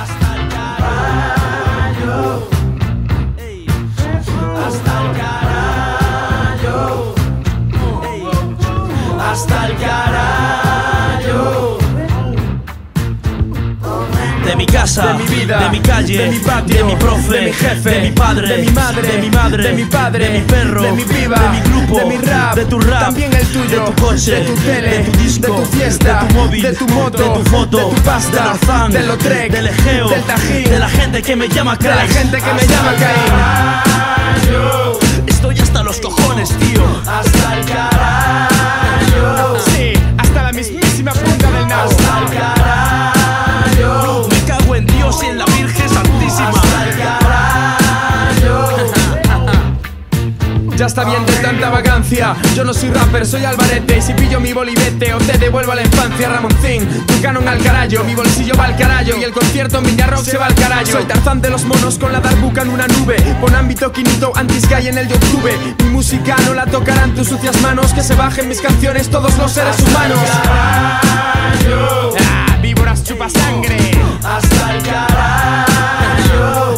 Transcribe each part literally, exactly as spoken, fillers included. Hasta el carallo. De mi casa, de mi vida, de mi calle, de mi patio, de mi profe, de mi jefe, de mi padre, de mi madre, de mi madre, de mi padre, de mi perro, de mi piba, de mi grupo, de mi rap, de tu rap, también el tuyo, de tu coche, de tu tele, de tu disco, de tu fiesta, de tu móvil, de tu moto, de tu foto, de tu pasta, del Orzán, del Lautrec, del Egeo, del Tajín, de la gente que me llama Craig, de la gente que me llama Craig. Estoy hasta los cojones, tío. Hasta el carallo. Sí, hasta la mismísima punta del nabo. Hasta el carallo. Me cago en Dios y en la Virgen Santísima. Hasta el carallo. Ya está bien de tanta vagancia. Yo no soy rapper, soy albarete. Y si pillo mi bolivete o te devuelvo a la infancia, Ramoncín, tu canon al carallo. Mi bolsillo va al carallo y el concierto en Villarrock se va al carallo. Soy Tarzán de los monos con la darbuca en una nube, con ámbito quinito, antisky en el YouTube. Mi música no la tocarán tus sucias manos, que se bajen mis canciones todos los seres humanos. Hasta el carallo. Ah, víboras chupa sangre. Hasta el carallo.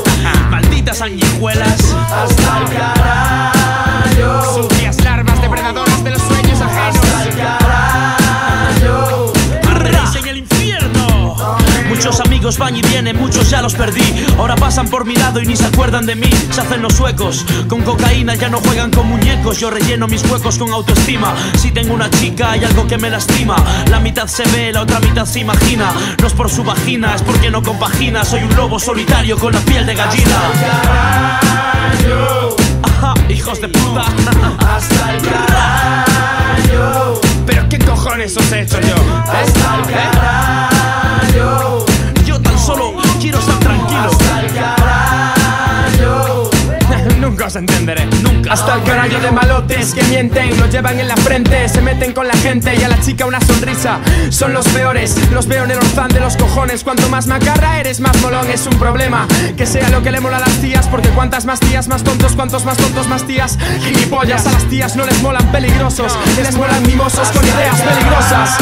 Malditas sanguijuelas. Hasta el carallo. Sucias larvas depredadoras de los sueños ajenos. Hasta el carallo. Ardeis en el infierno. Muchos amigos van y vienen, muchos ya los perdí. Ahora pasan por mi lado y ni se acuerdan de mí. Se hacen los suecos, con cocaína ya no juegan con muñecos. Yo relleno mis huecos con autoestima. Si tengo una chica hay algo que me lastima. La mitad se ve, la otra mitad se imagina. No es por su vagina, es porque no compagina. Soy un lobo solitario con la piel de gallina. Hasta el carallo. Hijos de puta. Hasta el carallo. ¿Pero qué cojones os he hecho yo? Hasta el carallo. Yo tan solo quiero estar tranquilo. Hasta el carallo. Nunca os entenderé. Nunca. Hasta el carallo de malotes que mienten, lo llevan en la frente, se meten con la gente y a la chica una sonrisa. Son los peores, los veo en el Orzán de los cojones. Cuanto más macarra eres, más molón es un problema. Que sea lo que le mola a las tías, porque cuantas más tías, más tontos, cuantos más tontos, más tías. Gilipollas, a las tías no les molan peligrosos, les molan mimosos con ideas peligrosas.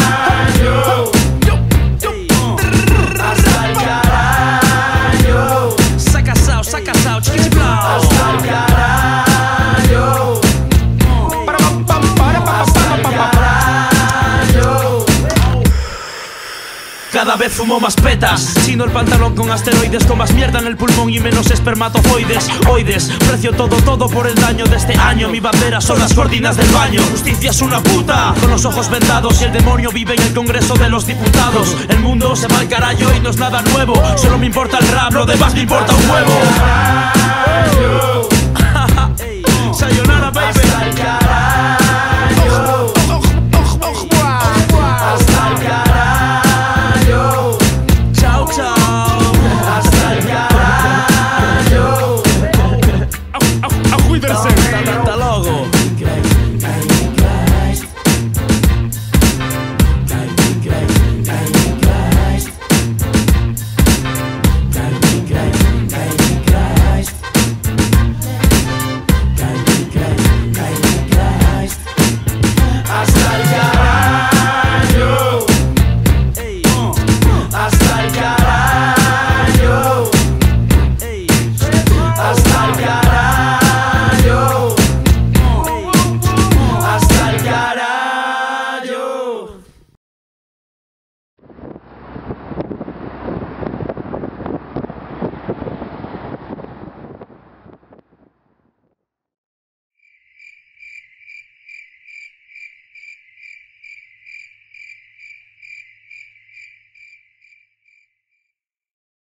Cada vez fumo más petas, chino el pantalón con asteroides, con más mierda en el pulmón y menos espermatozoides, oides. Precio todo, todo por el daño de este año. Mi bandera son las cortinas del baño. Justicia es una puta, con los ojos vendados. Y el demonio vive en el Congreso de los Diputados. El mundo se va al carallo y no es nada nuevo. Solo me importa el rap, lo demás me importa un huevo. Sayonara, baby.